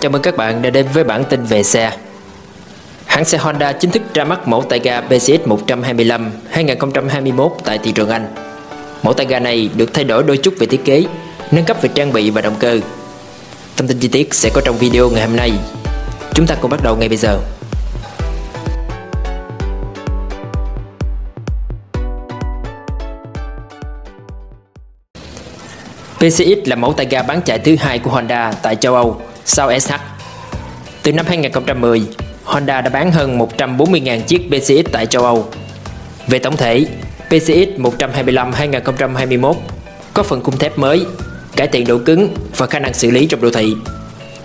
Chào mừng các bạn đã đến với bản tin về xe. Hãng xe Honda chính thức ra mắt mẫu tay ga PCX 125 2021 tại thị trường Anh. Mẫu tay ga này được thay đổi đôi chút về thiết kế, nâng cấp về trang bị và động cơ. Thông tin chi tiết sẽ có trong video ngày hôm nay. Chúng ta cùng bắt đầu ngay bây giờ. PCX là mẫu tay ga bán chạy thứ hai của Honda tại châu Âu sau SH. Từ năm 2010, Honda đã bán hơn 140.000 chiếc PCX tại châu Âu. Về tổng thể, PCX 125 2021 có phần khung thép mới, cải thiện độ cứng và khả năng xử lý trong đô thị.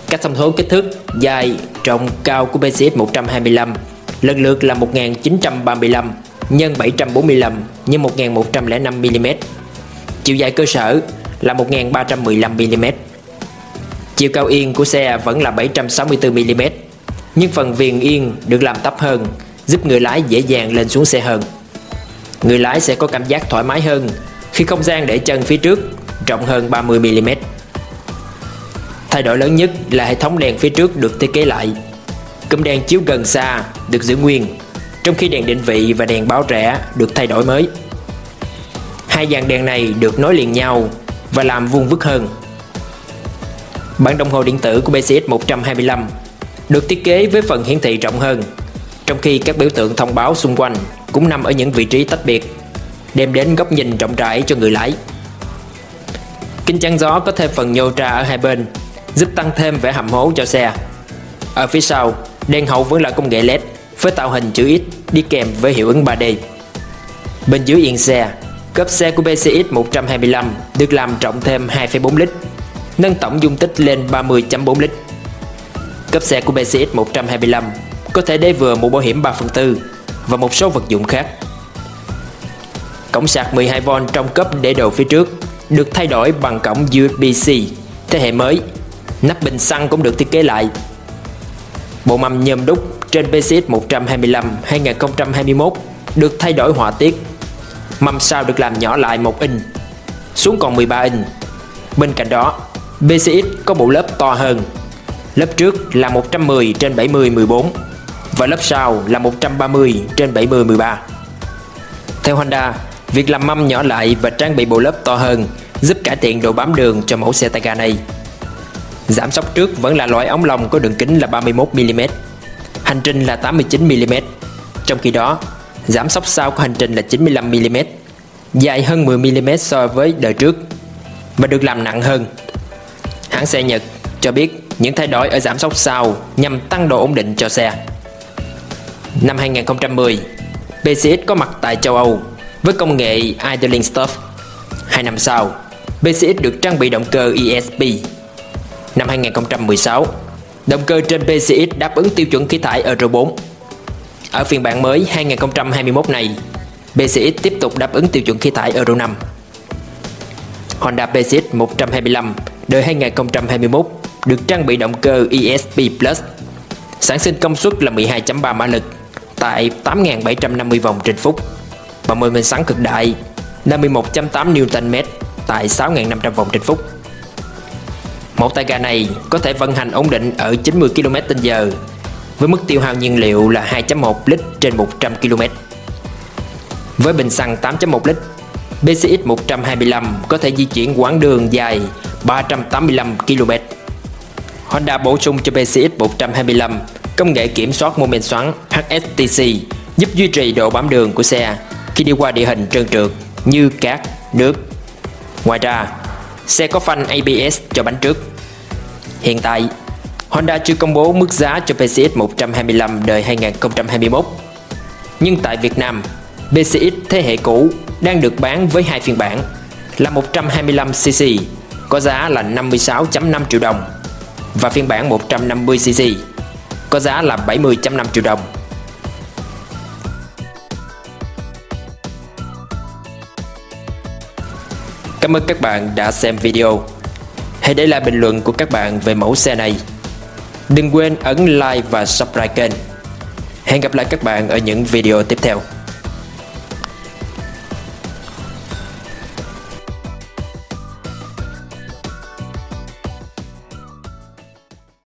Các thông số kích thước dài, rộng, cao của PCX 125 lần lượt là 1935 x 745 x 1105mm. Chiều dài cơ sở là 1315mm. Chiều cao yên của xe vẫn là 764mm, nhưng phần viền yên được làm thấp hơn, giúp người lái dễ dàng lên xuống xe hơn. Người lái sẽ có cảm giác thoải mái hơn khi không gian để chân phía trước rộng hơn 30mm. Thay đổi lớn nhất là hệ thống đèn phía trước được thiết kế lại. Cụm đèn chiếu gần xa được giữ nguyên, trong khi đèn định vị và đèn báo rẽ được thay đổi mới. Hai dàn đèn này được nối liền nhau và làm vuông vức hơn. Bảng đồng hồ điện tử của PCX 125 được thiết kế với phần hiển thị rộng hơn, trong khi các biểu tượng thông báo xung quanh cũng nằm ở những vị trí tách biệt, đem đến góc nhìn rộng rãi cho người lái. Kính chắn gió có thêm phần nhô ra ở hai bên, giúp tăng thêm vẻ hầm hố cho xe. Ở phía sau, đèn hậu vẫn là công nghệ LED với tạo hình chữ X đi kèm với hiệu ứng 3D. Bên dưới yên xe, cốp xe của PCX 125 được làm rộng thêm 2,4 lít, nâng tổng dung tích lên 30,4 lít. Cốp xe của PCX 125 có thể để vừa mũ bảo hiểm 3/4 và một số vật dụng khác. Cổng sạc 12V trong cốp để đồ phía trước được thay đổi bằng cổng USB-C thế hệ mới. Nắp bình xăng cũng được thiết kế lại. Bộ mâm nhôm đúc trên PCX 125 2021 được thay đổi họa tiết. Mâm sau được làm nhỏ lại 1 inch xuống còn 13 inch. Bên cạnh đó, PCX có bộ lớp to hơn. Lớp trước là 110/70-14 và lớp sau là 130/70-13. Theo Honda, việc làm mâm nhỏ lại và trang bị bộ lớp to hơn giúp cải thiện độ bám đường cho mẫu xe tay ga này. Giảm xóc trước vẫn là loại ống lồng có đường kính là 31mm, hành trình là 89mm. Trong khi đó, giảm xóc sau của hành trình là 95mm, dài hơn 10mm so với đời trước và được làm nặng hơn. Hãng xe Nhật cho biết những thay đổi ở giảm xóc sau nhằm tăng độ ổn định cho xe. Năm 2010, PCX có mặt tại châu Âu với công nghệ idling stop. 2 năm sau, PCX được trang bị động cơ ESP. Năm 2016, động cơ trên PCX đáp ứng tiêu chuẩn khí thải Euro 4. Ở phiên bản mới 2021 này, PCX tiếp tục đáp ứng tiêu chuẩn khí thải Euro 5. Honda PCX 125 đời 2021 được trang bị động cơ ESP Plus, sản sinh công suất là 12.3 mã lực tại 8.750 vòng trên phút, 30 mên xoắn cực đại 51.8 Nm tại 6.500 vòng trên phút. Mẫu tay ga này có thể vận hành ổn định ở 90 km/h với mức tiêu hao nhiên liệu là 2.1 lít trên 100 km. Với bình xăng 8.1 lít, PCX 125 có thể di chuyển quãng đường dài 385 km. Honda bổ sung cho PCX 125 công nghệ kiểm soát mô men xoắn HSTC, giúp duy trì độ bám đường của xe khi đi qua địa hình trơn trượt như cát, nước. Ngoài ra, xe có phanh ABS cho bánh trước. Hiện tại, Honda chưa công bố mức giá cho PCX 125 đời 2021. Nhưng tại Việt Nam, PCX thế hệ cũ đang được bán với hai phiên bản là 125cc có giá là 56.5 triệu đồng và phiên bản 150cc có giá là 70.5 triệu đồng. Cảm ơn các bạn đã xem video. Hãy để lại bình luận của các bạn về mẫu xe này. Đừng quên ấn like và subscribe kênh. Hẹn gặp lại các bạn ở những video tiếp theo.